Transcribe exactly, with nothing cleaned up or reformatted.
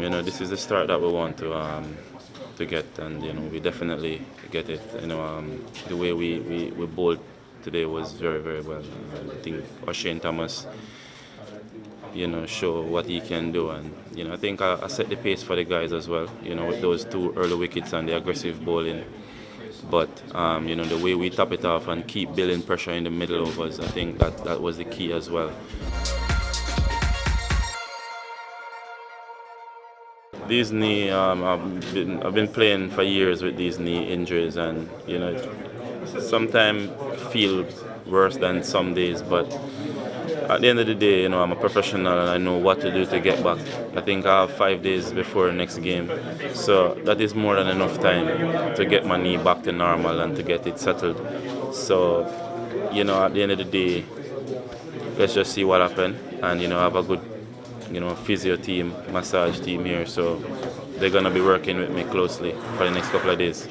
You know, this is the start that we want to um, to get, and you know, we definitely get it. You know, um, the way we, we, we bowled today was very, very well. I think Oshane Thomas, you know, show what he can do, and you know, I think I, I set the pace for the guys as well. You know, with those two early wickets and the aggressive bowling. But um, you know, the way we top it off and keep building pressure in the middle overs, I think that that was the key as well. These knee, um, I've been I've been playing for years with these knee injuries, and you know, sometimes feel worse than some days. But at the end of the day, you know, I'm a professional and I know what to do to get back. I think I have five days before the next game, so that is more than enough time to get my knee back to normal and to get it settled. So, you know, at the end of the day, let's just see what happens, and you know, have a good, you know, physio team, massage team here, so they're gonna be working with me closely for the next couple of days.